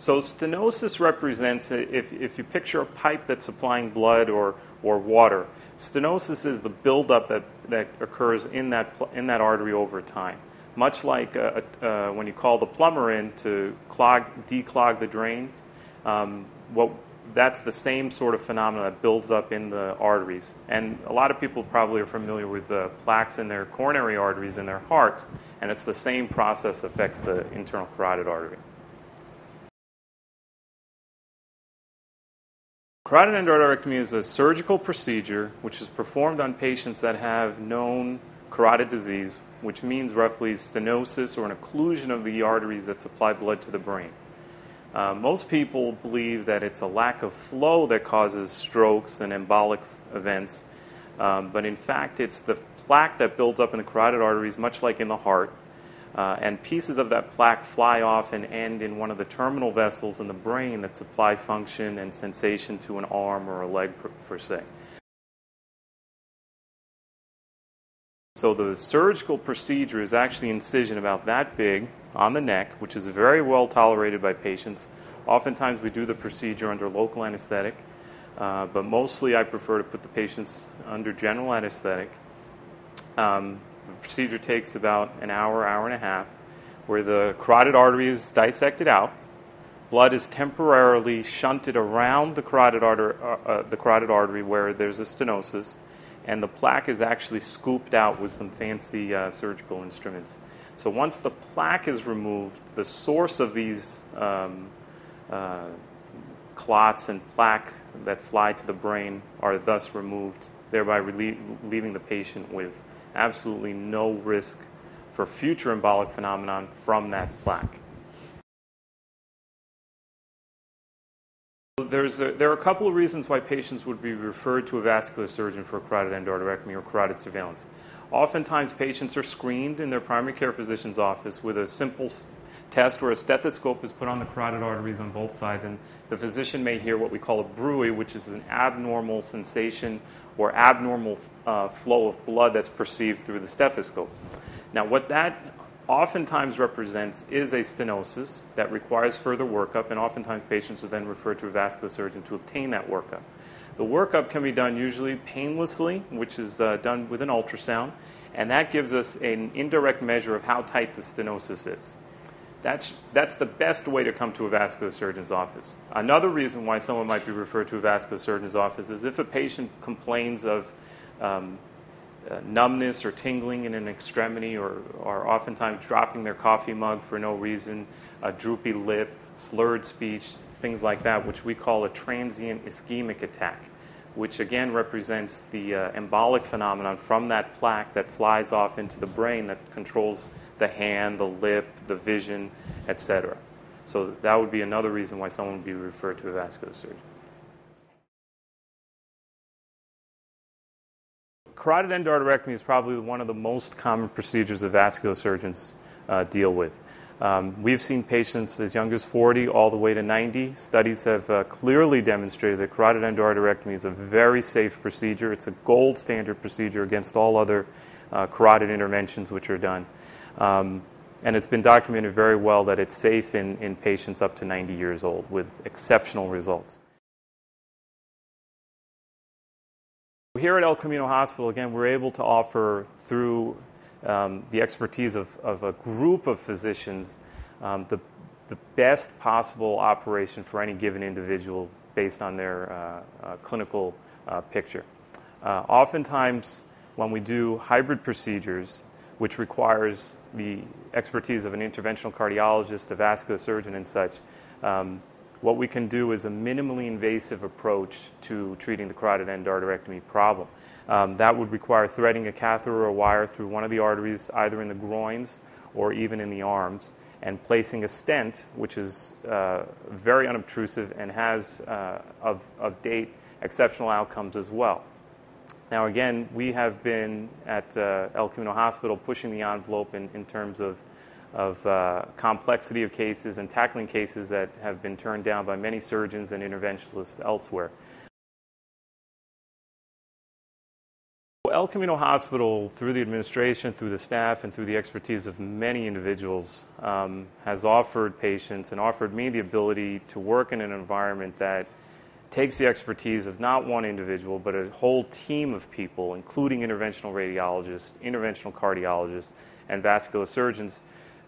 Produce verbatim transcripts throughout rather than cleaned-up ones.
So stenosis represents, if, if you picture a pipe that's supplying blood or, or water, stenosis is the buildup that, that occurs in that, in that artery over time. Much like uh, uh, when you call the plumber in to clog, declog the drains, um, what, that's the same sort of phenomena that builds up in the arteries. And a lot of people probably are familiar with the plaques in their coronary arteries in their hearts, and it's the same process that affects the internal carotid artery. Carotid endarterectomy is a surgical procedure which is performed on patients that have known carotid disease, which means roughly stenosis or an occlusion of the arteries that supply blood to the brain. Uh, most people believe that it's a lack of flow that causes strokes and embolic events, um, but in fact it's the plaque that builds up in the carotid arteries, much like in the heart, uh, and pieces of that plaque fly off and end in one of the terminal vessels in the brain that supply function and sensation to an arm or a leg per, per se. So the surgical procedure is actually incision about that big on the neck, which is very well tolerated by patients. Oftentimes we do the procedure under local anesthetic, uh, but mostly I prefer to put the patients under general anesthetic. Um, the procedure takes about an hour, hour and a half, where the carotid artery is dissected out. Blood is temporarily shunted around the carotid artery, uh, the carotid artery where there's a stenosis, and the plaque is actually scooped out with some fancy uh, surgical instruments. So once the plaque is removed, the source of these um, uh, clots and plaque that fly to the brain are thus removed, thereby leaving the patient with absolutely no risk for future embolic phenomenon from that plaque. There's a, there are a couple of reasons why patients would be referred to a vascular surgeon for carotid endarterectomy or carotid surveillance. Oftentimes, patients are screened in their primary care physician's office with a simple test where a stethoscope is put on the carotid arteries on both sides, and the physician may hear what we call a bruit, which is an abnormal sensation or abnormal uh, flow of blood that's perceived through the stethoscope. Now, what that oftentimes represents is a stenosis that requires further workup, and oftentimes patients are then referred to a vascular surgeon to obtain that workup. The workup can be done usually painlessly, which is uh, done with an ultrasound, and that gives us an indirect measure of how tight the stenosis is. That's, that's the best way to come to a vascular surgeon's office. Another reason why someone might be referred to a vascular surgeon's office is if a patient complains of um, uh, numbness or tingling in an extremity, or, or oftentimes dropping their coffee mug for no reason, a droopy lip, slurred speech, things like that, which we call a transient ischemic attack, which again represents the uh, embolic phenomenon from that plaque that flies off into the brain that controls the hand, the lip, the vision, et cetera. So that would be another reason why someone would be referred to a vascular surgeon. Carotid endarterectomy is probably one of the most common procedures that vascular surgeons uh, deal with. Um, we've seen patients as young as forty all the way to ninety. Studies have uh, clearly demonstrated that carotid endarterectomy is a very safe procedure. It's a gold standard procedure against all other uh, carotid interventions which are done. Um, and it's been documented very well that it's safe in, in patients up to ninety years old with exceptional results. Here at El Camino Hospital, again, we're able to offer through Um, the expertise of, of a group of physicians, um, the, the best possible operation for any given individual based on their uh, uh, clinical uh, picture. Uh, oftentimes, when we do hybrid procedures, which requires the expertise of an interventional cardiologist, a vascular surgeon, and such, um, what we can do is a minimally invasive approach to treating the carotid endarterectomy problem. Um, that would require threading a catheter or wire through one of the arteries, either in the groins or even in the arms, and placing a stent, which is uh, very unobtrusive and has, uh, of, of date, exceptional outcomes as well. Now again, we have been at uh, El Camino Hospital pushing the envelope in, in terms of of uh, complexity of cases and tackling cases that have been turned down by many surgeons and interventionalists elsewhere. El Camino Hospital, through the administration, through the staff, and through the expertise of many individuals, um, has offered patients and offered me the ability to work in an environment that takes the expertise of not one individual, but a whole team of people, including interventional radiologists, interventional cardiologists, and vascular surgeons.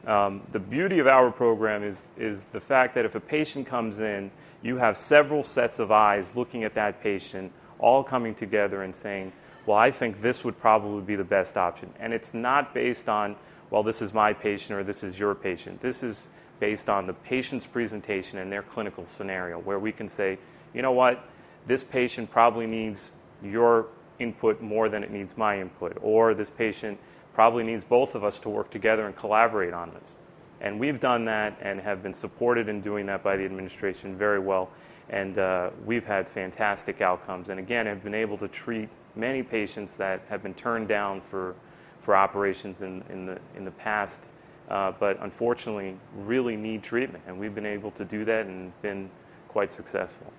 Um, the beauty of our program is, is the fact that if a patient comes in, you have several sets of eyes looking at that patient, all coming together and saying, well, I think this would probably be the best option. And it's not based on, well, this is my patient or this is your patient. This is based on the patient's presentation and their clinical scenario, where we can say, you know what, this patient probably needs your input more than it needs my input, or this patient probably needs both of us to work together and collaborate on this. And we've done that and have been supported in doing that by the administration very well. And uh, we've had fantastic outcomes. And again, have been able to treat many patients that have been turned down for, for operations in, in, the, in the past, uh, but unfortunately really need treatment. And we've been able to do that and been quite successful.